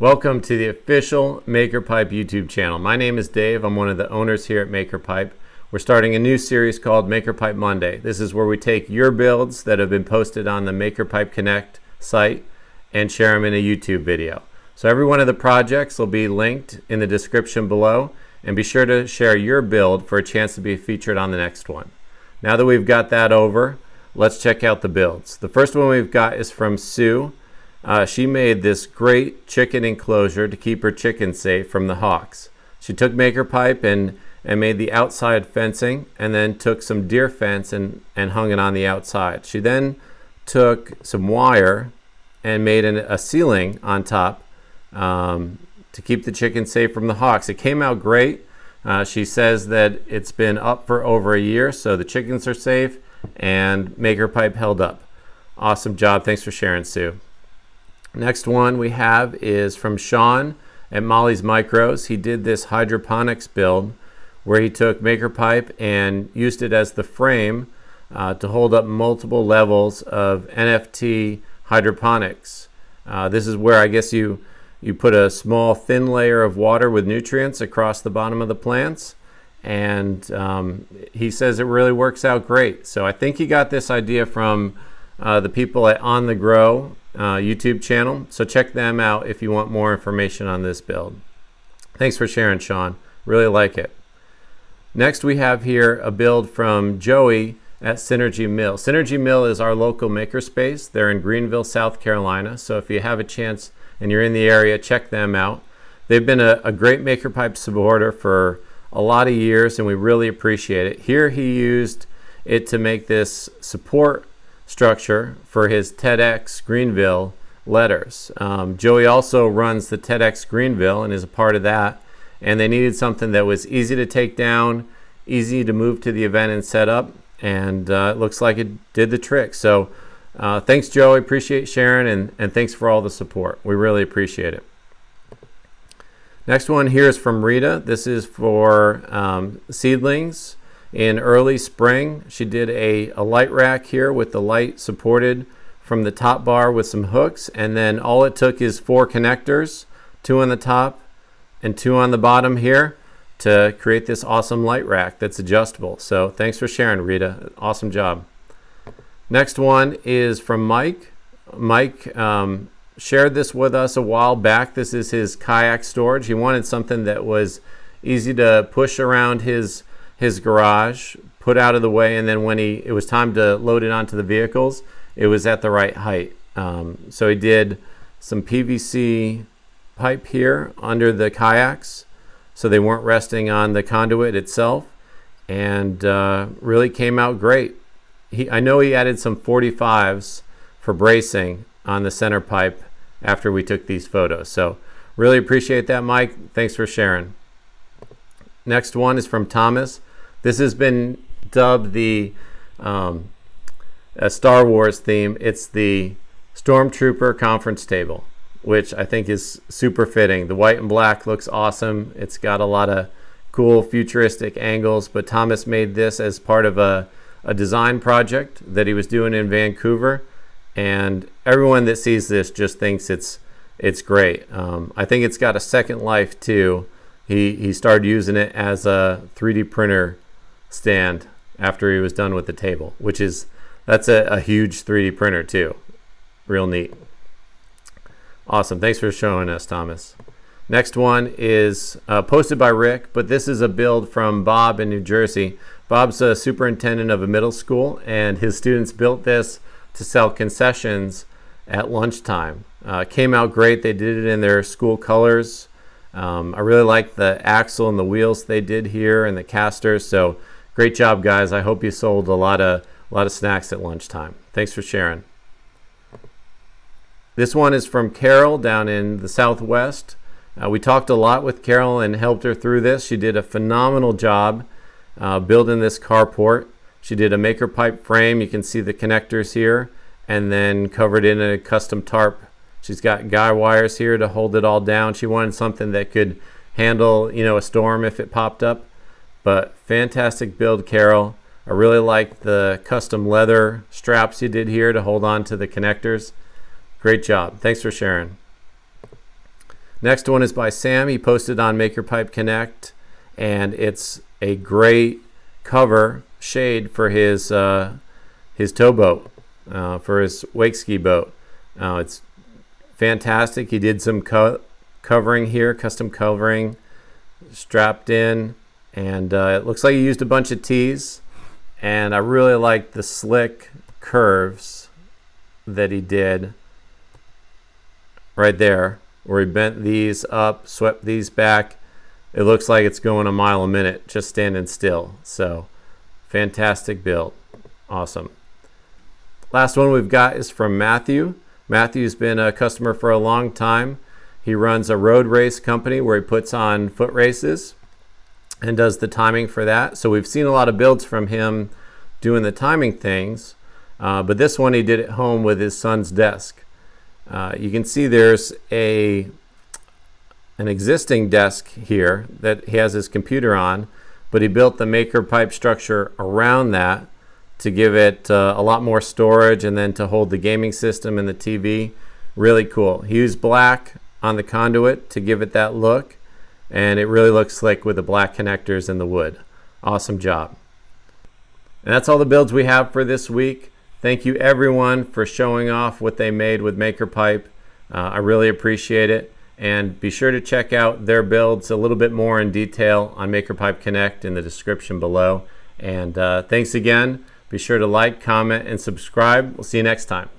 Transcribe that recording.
Welcome to the official MakerPipe YouTube channel. My name is Dave. I'm one of the owners here at MakerPipe. We're starting a new series called MakerPipe Monday. This is where we take your builds that have been posted on the MakerPipe Connect site and share them in a YouTube video. So every one of the projects will be linked in the description below, and be sure to share your build for a chance to be featured on the next one. Now that we've got that over, let's check out the builds. The first one we've got is from Sue. She made this great chicken enclosure to keep her chickens safe from the hawks. She took MakerPipe and made the outside fencing, and then took some deer fence and hung it on the outside. She then took some wire and made a ceiling on top to keep the chickens safe from the hawks. It came out great. She says that it's been up for over a year, so the chickens are safe and MakerPipe held up. Awesome job. Thanks for sharing, Sue. Next one we have is from Sean at Molly's Micros. He did this hydroponics build where he took MakerPipe and used it as the frame to hold up multiple levels of NFT hydroponics. This is where I guess you put a small thin layer of water with nutrients across the bottom of the plants, and he says it really works out great. So I think he got this idea from the people at On The Grow YouTube channel, so check them out if you want more information on this build. Thanks for sharing, Sean. Really like it. Next we have here a build from Joey at Synergy Mill. Synergy Mill is our local makerspace. They're in Greenville, South Carolina, so if you have a chance and you're in the area, check them out. They've been a great MakerPipe supporter for a lot of years, and we really appreciate it. Here he used it to make this support structure for his TEDx Greenville letters. Joey also runs the TEDx Greenville and is a part of that, and they needed something that was easy to take down, easy to move to the event and set up, and it looks like it did the trick. So thanks, Joey. Appreciate sharing, and thanks for all the support. We really appreciate it. Next one here is from Rita. This is for seedlings. In early spring, she did a light rack here with the light supported from the top bar with some hooks, and then all it took is 4 connectors, 2 on the top and 2 on the bottom here, to create this awesome light rack that's adjustable. So thanks for sharing, Rita. Awesome job. Next one is from Mike. Mike shared this with us a while back. This is his kayak storage. He wanted something that was easy to push around his garage, put out of the way, and then when it was time to load it onto the vehicles, it was at the right height. So he did some PVC pipe here under the kayaks so they weren't resting on the conduit itself, and really came out great. I know he added some 45s for bracing on the center pipe after we took these photos. So really appreciate that, Mike. Thanks for sharing. Next one is from Thomas. This has been dubbed the Star Wars theme. It's the Stormtrooper conference table, which I think is super fitting. The white and black looks awesome. It's got a lot of cool futuristic angles, but Thomas made this as part of a design project that he was doing in Vancouver, and everyone that sees this just thinks it's great. I think it's got a second life too. He started using it as a 3D printer stand after he was done with the table, which is, that's a huge 3D printer too. Real neat. Awesome, thanks for showing us, Thomas. Next one is posted by Rick, but this is a build from Bob in New Jersey. Bob's a superintendent of a middle school, and his students built this to sell concessions at lunchtime. Came out great. They did it in their school colors. I really like the axle and the wheels they did here, and the casters. So great job, guys. I hope you sold a lot of snacks at lunchtime. Thanks for sharing. This one is from Carol down in the Southwest. We talked a lot with Carol and helped her through this. She did a phenomenal job building this carport. She did a MakerPipe frame. You can see the connectors here, and then covered in a custom tarp. She's got guy wires here to hold it all down. She wanted something that could handle, you know, a storm if it popped up. But fantastic build, Carol. I really like the custom leather straps you did here to hold on to the connectors. Great job. Thanks for sharing. Next one is by Sam. He posted on MakerPipe Connect, and it's a great cover shade for his tow boat, for his wake ski boat. It's fantastic. He did some covering here, custom covering, strapped in, and it looks like he used a bunch of tees. And I really like the slick curves that he did right there, where he bent these up, swept these back. It looks like it's going a mile a minute just standing still. So fantastic build. Awesome. Last one we've got is from Matthew. Matthew's been a customer for a long time. He runs a road race company where he puts on foot races and does the timing for that. So we've seen a lot of builds from him doing the timing things, but this one he did at home with his son's desk. You can see there's an existing desk here that he has his computer on, but he built the maker pipe structure around that to give it a lot more storage and then to hold the gaming system and the TV. Really cool. He used black on the conduit to give it that look, and it really looks slick with the black connectors and the wood. Awesome job. And that's all the builds we have for this week. Thank you everyone for showing off what they made with MakerPipe. I really appreciate it. And be sure to check out their builds a little bit more in detail on MakerPipe Connect in the description below. And thanks again. Be sure to like, comment, and subscribe. We'll see you next time.